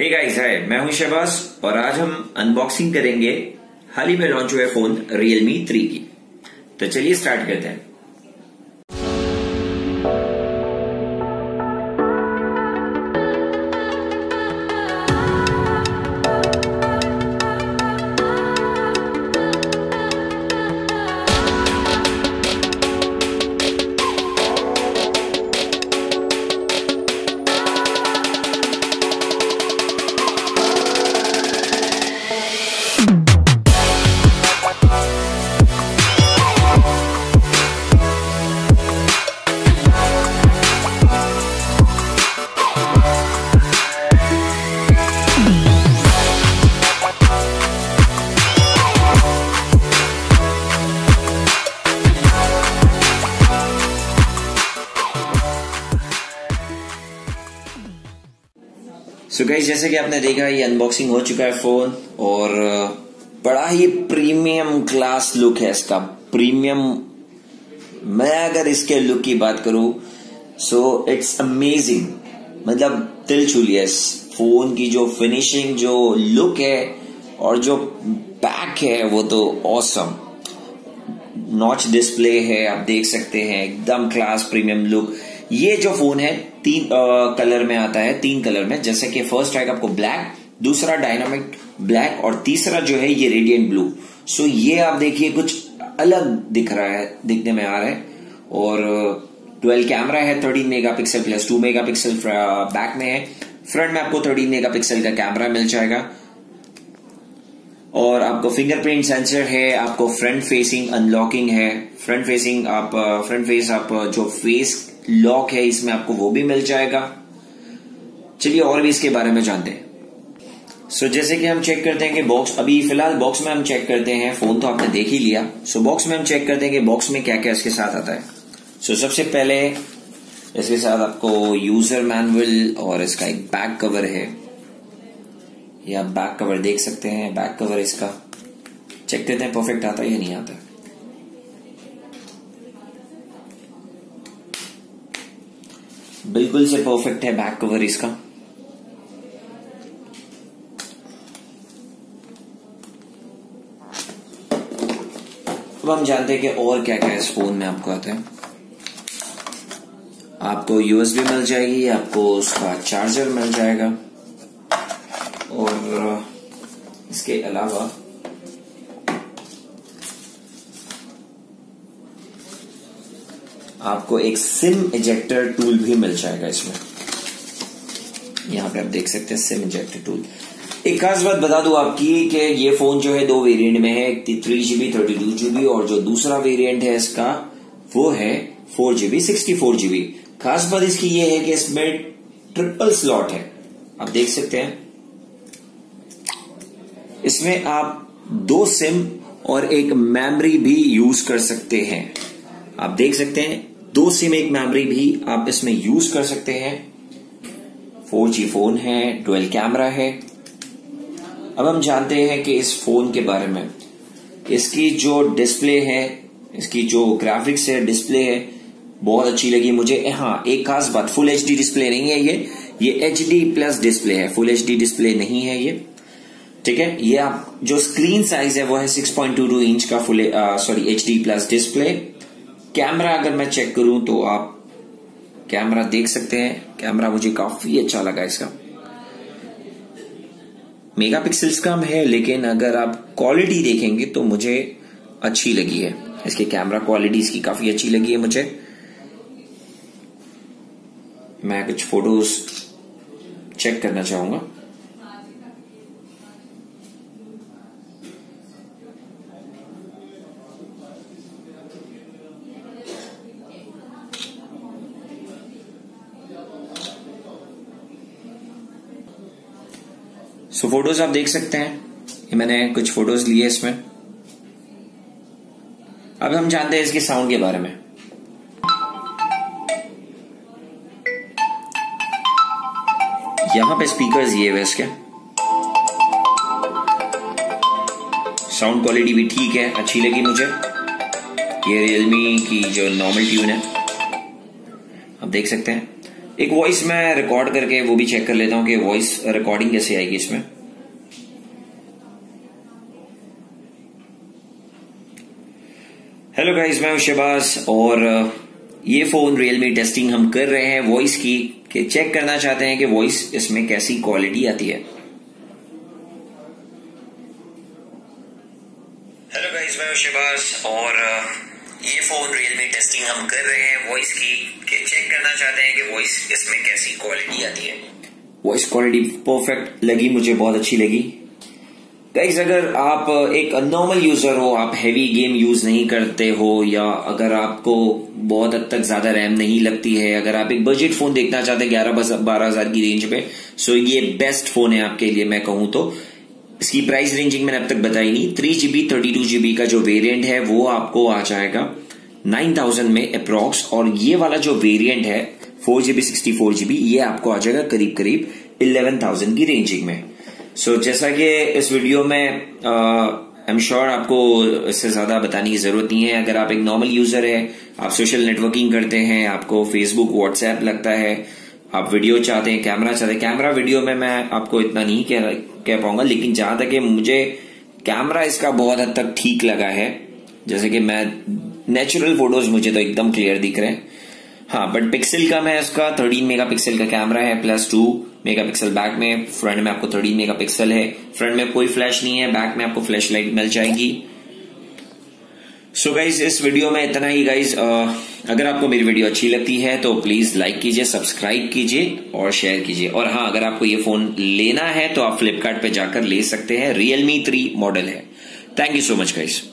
Hey guys, हाय, मैं हूं शहबाज और आज हम अनबॉक्सिंग करेंगे हाल ही में लॉन्च हुए फोन Realme 3 की। तो चलिए स्टार्ट करते हैं। तो गाइस, जैसे कि आपने देखा ये अनबॉक्सिंग हो चुका है फोन और बड़ा ही प्रीमियम क्लास लुक है इसका। प्रीमियम, मैं अगर इसके लुक की बात करूं सो इट्स अमेजिंग। मतलब दिल छू लिया इस फोन की जो फिनिशिंग, जो लुक है और जो पैक है वो तो ऑसम। नॉच डिस्प्ले है, आप देख सकते हैं, एकदम क्लास प्रीमियम लुक। ये जो फोन है तीन कलर में आता है, तीन कलर में, जैसे कि फर्स्ट आएगा आपको ब्लैक, दूसरा डायनामिक ब्लैक और तीसरा जो है ये रेडिएंट ब्लू। सो ये आप देखिए कुछ अलग दिख रहा है, दिखने में आ रहा है। और 12 कैमरा है, 13 मेगापिक्सल प्लस 2 मेगापिक्सल बैक में है। फ्रंट में आपको 13 मेगापिक्सल का कैमरा मिल जाएगा और आपको फिंगरप्रिंट सेंसर है, आपको फ्रंट फेसिंग अनलॉकिंग है, फ्रंट फेस आप जो फेस लॉक है इसमें आपको वो भी मिल जाएगा। चलिए और भी इसके बारे में जानते हैं। सो जैसे कि हम चेक करते हैं कि बॉक्स, अभी फिलहाल बॉक्स में हम चेक करते हैं, फोन तो आपने देख ही लिया। सो बॉक्स में हम चेक करते हैं कि बॉक्स में क्या क्या इसके साथ आता है। सो सबसे पहले इसके साथ आपको यूजर मैनुअल और इसका एक बैक कवर है, ये आप बैक कवर देख सकते हैं। बैक कवर इसका चेक करते हैं परफेक्ट आता है या नहीं आता। बिल्कुल से परफेक्ट है बैक कवर इसका। अब हम जानते हैं कि और क्या क्या इस फोन में आपको आता है। आपको यूएसबी मिल जाएगी, आपको उसका चार्जर मिल जाएगा और इसके अलावा आपको एक सिम इजेक्टर टूल भी मिल जाएगा इसमें। यहाँ पे आप देख सकते हैं सिम इजेक्टर टूल। एक खास बात बता दूं आपकी कि ये फोन जो है दो वेरिएंट में है, 3GB 32GB और जो दूसरा वेरिएंट है इसका वो है 4GB 64GB। खास बात इसकी ये है कि इसमें ट्रिपल स्लॉट है, आप देख सकते हैं। इसमें आप दो सिम और एक मेमोरी भी यूज कर सकते हैं, आप देख सकते हैं। दो सिम एक मेमोरी भी आप इसमें यूज कर सकते हैं। 4G फोन है, डुअल कैमरा है। अब हम जानते हैं कि इस फोन के बारे में, इसकी जो डिस्प्ले है, इसकी जो ग्राफिक्स है, डिस्प्ले है, बहुत अच्छी लगी मुझे। हाँ, एक खास बात, फुल HD डिस्प्ले नहीं है ये HD+ डिस्प्ले है, फुल HD डिस्प्ले नहीं है ये, ठीक है। ये आप जो स्क्रीन साइज है वो है 6.22 इंच का HD+ डिस्प्ले। कैमरा अगर मैं चेक करूं तो आप कैमरा देख सकते हैं, कैमरा मुझे काफी अच्छा लगा इसका। मेगापिक्सल्स कम है लेकिन अगर आप क्वालिटी देखेंगे तो मुझे अच्छी लगी है इसके, कैमरा क्वालिटी इसकी काफी अच्छी लगी है मुझे। मैं कुछ फोटोज चेक करना चाहूंगा। सो फोटोज आप देख सकते हैं, ये मैंने कुछ फोटोज लिए इसमें। अब हम जानते हैं इसके साउंड के बारे में। यहां पे स्पीकर्स ये हुए, इसके साउंड क्वालिटी भी ठीक है, अच्छी लगी मुझे। ये Realme की जो नॉर्मल ट्यून है आप देख सकते हैं। एक वॉइस मैं रिकॉर्ड करके वो भी चेक कर लेता हूं कि वॉइस रिकॉर्डिंग कैसे आएगी इसमें। हेलो गाइस, मैं हूं शहबाज और ये फोन रियलमी टेस्टिंग हम कर रहे हैं वॉइस की, कि चेक करना चाहते हैं कि वॉइस इसमें कैसी क्वालिटी आती है। हेलो गाइस, मैं हूं शहबाज और ये फोन रियलमी टेस्टिंग हम कर रहे हैं वॉइस की, कि चेक करना चाहते हैं कि वॉइस इसमें कैसी क्वालिटी आती है। वॉइस क्वालिटी परफेक्ट लगी मुझे, बहुत अच्छी लगी। गाइस, अगर आप एक नॉर्मल यूजर हो, आप हैवी गेम यूज नहीं करते हो, या अगर आपको बहुत हद तक ज्यादा रैम नहीं लगती है, अगर आप एक बजट फोन देखना चाहते हैं 11-12 हजार की रेंज पे, सो ये बेस्ट फोन है आपके लिए। मैं कहूं तो इसकी प्राइस रेंजिंग मैंने अब तक बताई नहीं। 3GB 32GB का जो वेरिएंट है वो आपको आ जाएगा 9000 में अप्रॉक्स, और ये वाला जो वेरिएंट है 4GB 64GB ये आपको आ जाएगा करीब करीब 11000 की रेंजिंग में। सो जैसा कि इस वीडियो में आई एम श्योर आपको इससे ज्यादा बताने की जरूरत नहीं है। अगर आप एक नॉर्मल यूजर है, आप सोशल नेटवर्किंग करते हैं, आपको फेसबुक व्हाट्सएप लगता है, आप वीडियो चाहते हैं, कैमरा चाहते हैं, कैमरा वीडियो में मैं आपको इतना नहीं कह पाऊंगा, लेकिन जहां तक मुझे कैमरा इसका बहुत हद तक ठीक लगा है। जैसे कि मैं नेचुरल फोटोज मुझे तो एकदम क्लियर दिख रहे हैं, हाँ, बट पिक्सल कम है इसका। 13 मेगापिक्सल का कैमरा है, प्लस 2 मेगापिक्सल बैक में, फ्रंट में आपको 13 मेगापिक्सल है। फ्रंट में कोई फ्लैश नहीं है, बैक में आपको फ्लैश लाइट मिल जाएगी। सो गाइज, इस वीडियो में इतना ही। गाइज, अगर आपको मेरी वीडियो अच्छी लगती है तो प्लीज लाइक कीजिए, सब्सक्राइब कीजिए और शेयर कीजिए। और हाँ, अगर आपको ये फोन लेना है तो आप फ्लिपकार्ट पे जाकर ले सकते हैं। Realme 3 मॉडल है। Thank you so much guys.